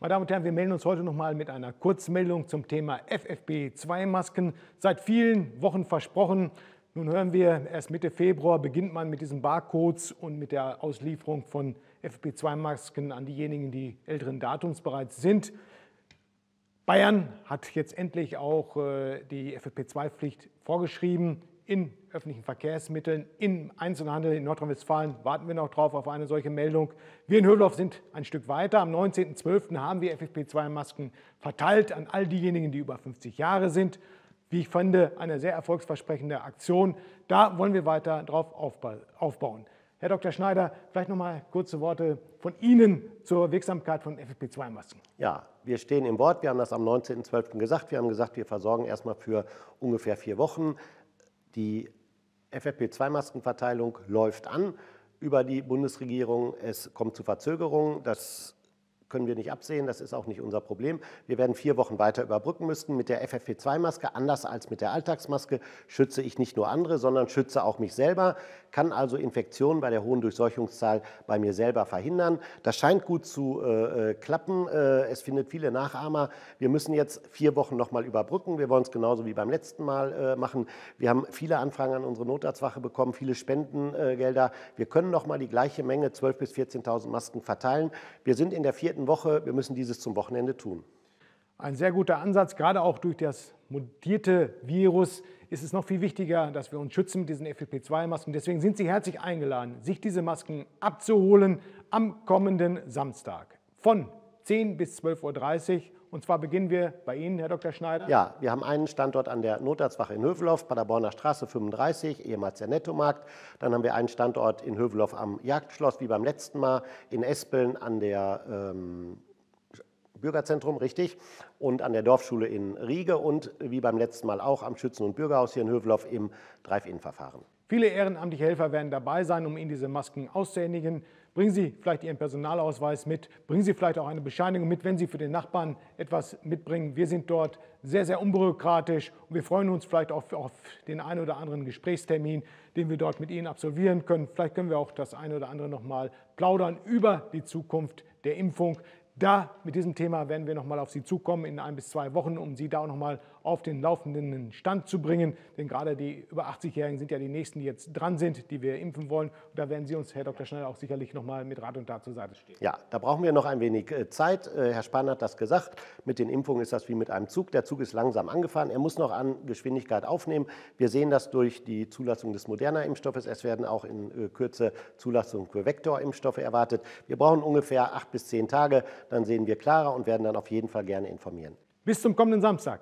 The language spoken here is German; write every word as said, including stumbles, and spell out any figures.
Meine Damen und Herren, wir melden uns heute nochmal mit einer Kurzmeldung zum Thema F F P zwei Masken. Seit vielen Wochen versprochen. Nun hören wir, erst Mitte Februar beginnt man mit diesen Barcodes und mit der Auslieferung von F F P zwei Masken an diejenigen, die älteren Datums bereits sind. Bayern hat jetzt endlich auch die F F P zwei Pflicht vorgeschrieben in öffentlichen Verkehrsmitteln, im Einzelhandel in Nordrhein-Westfalen. Warten wir noch drauf auf eine solche Meldung. Wir in Hövelhof sind ein Stück weiter. Am neunzehnten zwölften haben wir F F P zwei Masken verteilt an all diejenigen, die über fünfzig Jahre sind. Wie ich finde, eine sehr erfolgsversprechende Aktion. Da wollen wir weiter drauf aufbauen. Herr Doktor Schneider, vielleicht noch mal kurze Worte von Ihnen zur Wirksamkeit von F F P zwei Masken. Ja, wir stehen im Wort. Wir haben das am neunzehnten zwölften gesagt. Wir haben gesagt, wir versorgen erstmal für ungefähr vier Wochen. Die F F P zwei Maskenverteilung läuft an über die Bundesregierung. Es kommt zu Verzögerungen. Das können wir nicht absehen. Das ist auch nicht unser Problem. Wir werden vier Wochen weiter überbrücken müssen. Mit der F F P zwei Maske, anders als mit der Alltagsmaske, schütze ich nicht nur andere, sondern schütze auch mich selber, kann also Infektionen bei der hohen Durchseuchungszahl bei mir selber verhindern. Das scheint gut zu äh, klappen. Äh, es findet viele Nachahmer. Wir müssen jetzt vier Wochen nochmal überbrücken. Wir wollen es genauso wie beim letzten Mal äh, machen. Wir haben viele Anfragen an unsere Notarztwache bekommen, viele Spendengelder. Wir können nochmal die gleiche Menge, zwölftausend bis vierzehntausend Masken verteilen. Wir sind in der vierten Woche. Wir müssen dieses zum Wochenende tun. Ein sehr guter Ansatz, gerade auch durch das mutierte Virus ist es noch viel wichtiger, dass wir uns schützen mit diesen F F P zwei Masken. Deswegen sind Sie herzlich eingeladen, sich diese Masken abzuholen am kommenden Samstag von zehn bis zwölf Uhr dreißig. Und zwar beginnen wir bei Ihnen, Herr Doktor Schneider. Ja, wir haben einen Standort an der Notarztwache in Hövelhof, Paderborner Straße fünfunddreißig, ehemals der Nettomarkt. Dann haben wir einen Standort in Hövelhof am Jagdschloss, wie beim letzten Mal, in Espeln an der ähm, Bürgerzentrum, richtig, und an der Dorfschule in Riege und wie beim letzten Mal auch am Schützen- und Bürgerhaus hier in Hövelhof im Drive-In-Verfahren. Viele ehrenamtliche Helfer werden dabei sein, um Ihnen diese Masken auszuhändigen. Bringen Sie vielleicht Ihren Personalausweis mit, bringen Sie vielleicht auch eine Bescheinigung mit, wenn Sie für den Nachbarn etwas mitbringen. Wir sind dort sehr, sehr unbürokratisch und wir freuen uns vielleicht auch auf den einen oder anderen Gesprächstermin, den wir dort mit Ihnen absolvieren können. Vielleicht können wir auch das eine oder andere noch mal plaudern über die Zukunft der Impfung. Da, mit diesem Thema werden wir noch mal auf Sie zukommen in ein bis zwei Wochen, um Sie da auch noch mal auf den laufenden Stand zu bringen. Denn gerade die über achtzig-Jährigen sind ja die Nächsten, die jetzt dran sind, die wir impfen wollen. Und da werden Sie uns, Herr Doktor Schneider, auch sicherlich noch mal mit Rat und Tat zur Seite stehen. Ja, da brauchen wir noch ein wenig Zeit. Herr Spahn hat das gesagt. Mit den Impfungen ist das wie mit einem Zug. Der Zug ist langsam angefahren. Er muss noch an Geschwindigkeit aufnehmen. Wir sehen das durch die Zulassung des Moderna-Impfstoffes. Es werden auch in Kürze Zulassungen für Vektor-Impfstoffe erwartet. Wir brauchen ungefähr acht bis zehn Tage. Dann sehen wir klarer und werden dann auf jeden Fall gerne informieren. Bis zum kommenden Samstag.